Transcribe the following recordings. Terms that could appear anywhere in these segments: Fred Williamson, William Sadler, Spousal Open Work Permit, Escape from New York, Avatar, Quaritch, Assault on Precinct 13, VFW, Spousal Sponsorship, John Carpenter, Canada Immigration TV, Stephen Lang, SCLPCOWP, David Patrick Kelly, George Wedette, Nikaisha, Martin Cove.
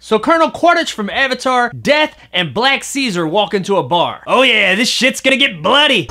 So Colonel Quaritch from Avatar, Death, and Black Caesar walk into a bar. Oh yeah, this shit's gonna get bloody!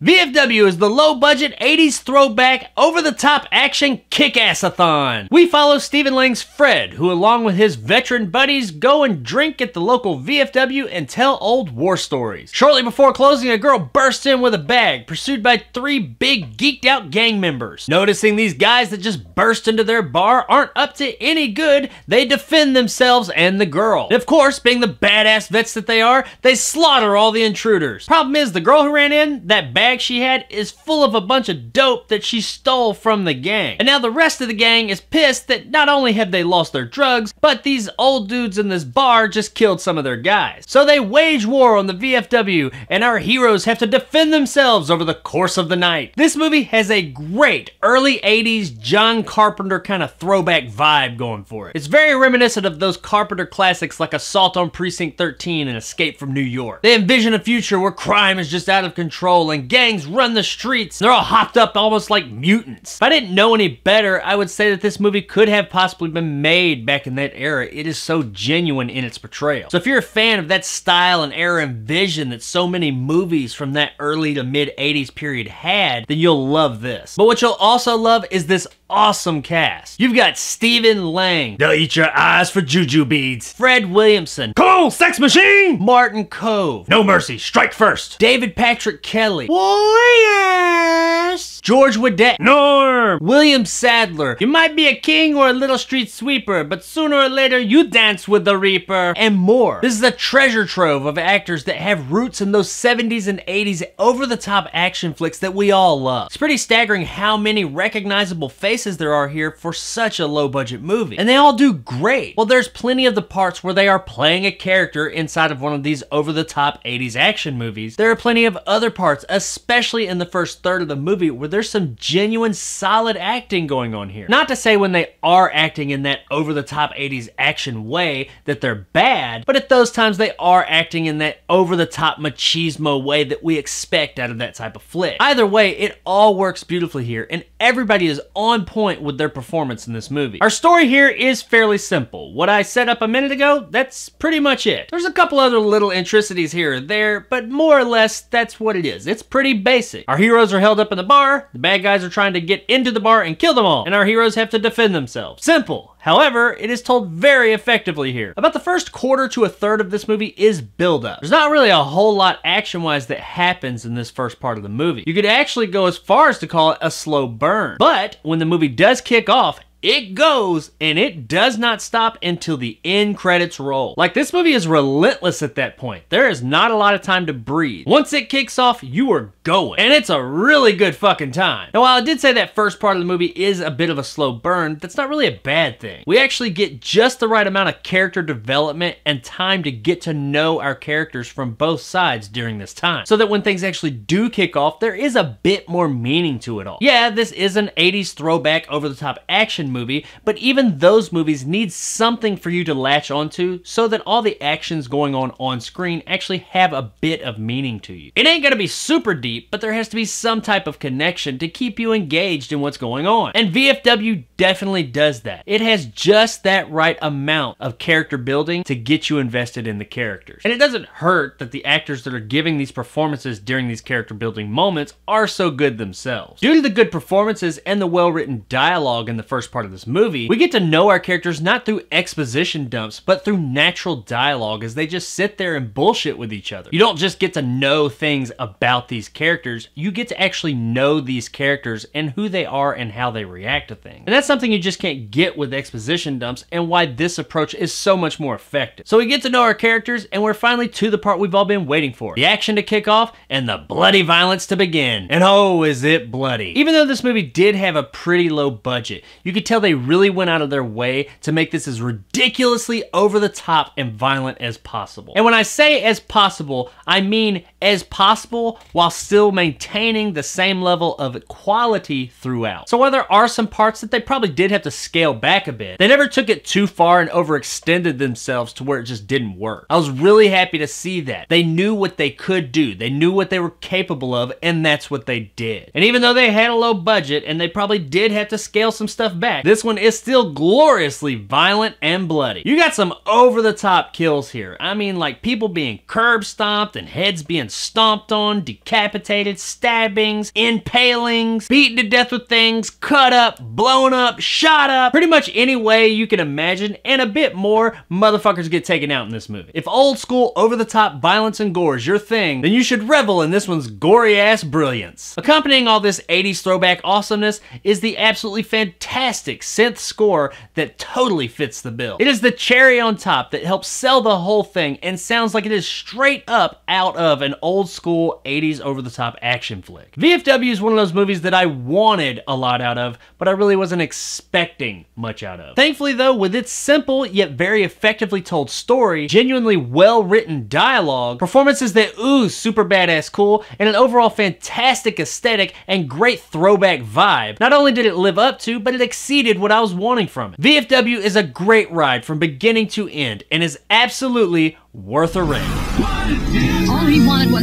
VFW is the low-budget, 80s throwback, over-the-top action kick-ass-a-thon. We follow Stephen Lang's Fred, who along with his veteran buddies go and drink at the local VFW and tell old war stories. Shortly before closing, a girl bursts in with a bag, pursued by three big, geeked-out gang members. Noticing these guys that just burst into their bar aren't up to any good, they defend themselves and the girl. And of course, being the badass vets that they are, they slaughter all the intruders. Problem is, the girl who ran in, that bad she had is full of a bunch of dope that she stole from the gang. And now the rest of the gang is pissed that not only have they lost their drugs, but these old dudes in this bar just killed some of their guys. So they wage war on the VFW, and our heroes have to defend themselves over the course of the night. This movie has a great early 80s John Carpenter kind of throwback vibe going for it. It's very reminiscent of those Carpenter classics like Assault on Precinct 13 and Escape from New York. They envision a future where crime is just out of control and gangs run the streets. They're all hopped up almost like mutants. If I didn't know any better, I would say that this movie could have possibly been made back in that era. It is so genuine in its portrayal. So if you're a fan of that style and era and vision that so many movies from that early to mid 80s period had, then you'll love this. But what you'll also love is this awesome cast. You've got Stephen Lang. They'll eat your eyes for juju beads. Fred Williamson. Cool, sex machine! Martin Cove. No mercy, strike first. David Patrick Kelly. Warriors! George Wedette. Norm! William Sadler. You might be a king or a little street sweeper, but sooner or later you dance with the reaper. And more. This is a treasure trove of actors that have roots in those 70s and 80s over-the-top action flicks that we all love. It's pretty staggering how many recognizable faces there are here for such a low-budget movie. And they all do great. Well, there's plenty of the parts where they are playing a character inside of one of these over-the-top 80s action movies. There are plenty of other parts, especially in the first third of the movie, where there's some genuine solid acting going on here. Not to say when they are acting in that over-the-top 80s action way that they're bad, but at those times they are acting in that over-the-top machismo way that we expect out of that type of flick. Either way, it all works beautifully here, and everybody is on point with their performance in this movie. Our story here is fairly simple. What I set up a minute ago, that's pretty much it. There's a couple other little intricacies here or there, but more or less, that's what it is. It's pretty basic. Our heroes are held up in the bar, the bad guys are trying to get into the bar and kill them all, and our heroes have to defend themselves. Simple. However, it is told very effectively here. About the first quarter to a third of this movie is build-up. There's not really a whole lot action-wise that happens in this first part of the movie. You could actually go as far as to call it a slow burn. But when the movie does kick off, it goes, and it does not stop until the end credits roll. Like, this movie is relentless at that point. There is not a lot of time to breathe. Once it kicks off, you are going. And it's a really good fucking time. Now, while I did say that first part of the movie is a bit of a slow burn, that's not really a bad thing. We actually get just the right amount of character development and time to get to know our characters from both sides during this time. So that when things actually do kick off, there is a bit more meaning to it all. Yeah, this is an 80s throwback over-the-top action movie, but even those movies need something for you to latch onto so that all the actions going on screen actually have a bit of meaning to you. It ain't gonna be super deep, but there has to be some type of connection to keep you engaged in what's going on. And VFW definitely does that. It has just that right amount of character building to get you invested in the characters. And it doesn't hurt that the actors that are giving these performances during these character building moments are so good themselves. Due to the good performances and the well-written dialogue in the first part of this movie, we get to know our characters not through exposition dumps, but through natural dialogue as they just sit there and bullshit with each other. You don't just get to know things about these characters, you get to actually know these characters and who they are and how they react to things. And that's something you just can't get with exposition dumps, and why this approach is so much more effective. So we get to know our characters, and we're finally to the part we've all been waiting for. The action to kick off, and the bloody violence to begin. And oh, is it bloody. Even though this movie did have a pretty low budget, you could tell they really went out of their way to make this as ridiculously over the top and violent as possible. And when I say as possible, I mean as possible while still maintaining the same level of quality throughout. So while there are some parts that they probably did have to scale back a bit, they never took it too far and overextended themselves to where it just didn't work. I was really happy to see that. They knew what they could do. They knew what they were capable of, and that's what they did. And even though they had a low budget and they probably did have to scale some stuff back, this one is still gloriously violent and bloody. You got some over-the-top kills here. I mean, like people being curb stomped and heads being stomped on, decapitated, stabbings, impalings, beaten to death with things, cut up, blown up, shot up. Pretty much any way you can imagine and a bit more, motherfuckers get taken out in this movie. If old school over-the-top violence and gore is your thing, then you should revel in this one's gory ass brilliance. Accompanying all this 80s throwback awesomeness is the absolutely fantastic synth score that totally fits the bill. It is the cherry on top that helps sell the whole thing and sounds like it is straight up out of an old school 80s over-the-top action flick. VFW is one of those movies that I wanted a lot out of, but I really wasn't expecting much out of. Thankfully though, with its simple yet very effectively told story, genuinely well-written dialogue, performances that ooze super badass cool, and an overall fantastic aesthetic and great throwback vibe, not only did it live up to, but it exceeded what I was wanting from it. VFW is a great ride from beginning to end and is absolutely worth a rent. All he wanted was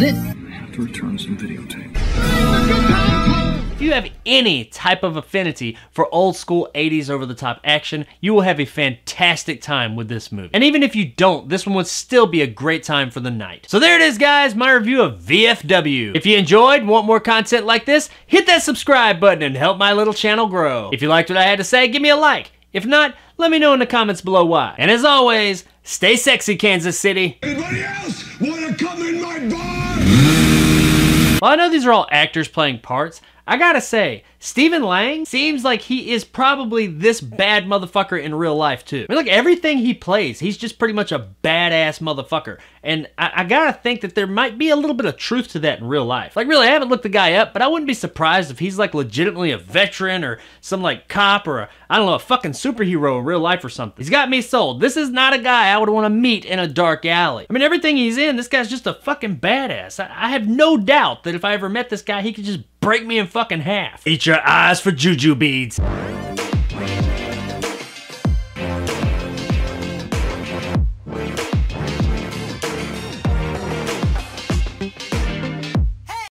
this. I have to return some videotape. If you have any type of affinity for old school 80s over-the-top action, you will have a fantastic time with this movie. And even if you don't, this one would still be a great time for the night. So there it is, guys, my review of VFW. If you enjoyed and want more content like this, hit that subscribe button and help my little channel grow. If you liked what I had to say, give me a like. If not, let me know in the comments below why. And as always, stay sexy, Kansas City. Anybody else wanna come in my bar? Well, I know these are all actors playing parts, I gotta say, Stephen Lang seems like he is probably this bad motherfucker in real life too. I mean, look, everything he plays, he's just pretty much a badass motherfucker. And I gotta think that there might be a little bit of truth to that in real life. Like really, I haven't looked the guy up, but I wouldn't be surprised if he's like legitimately a veteran or some like cop or a, I don't know, a fucking superhero in real life or something. He's got me sold. This is not a guy I would want to meet in a dark alley. I mean, everything he's in, this guy's just a fucking badass. I have no doubt that if I ever met this guy, he could just break me in fucking half. Eat your eyes for juju beads.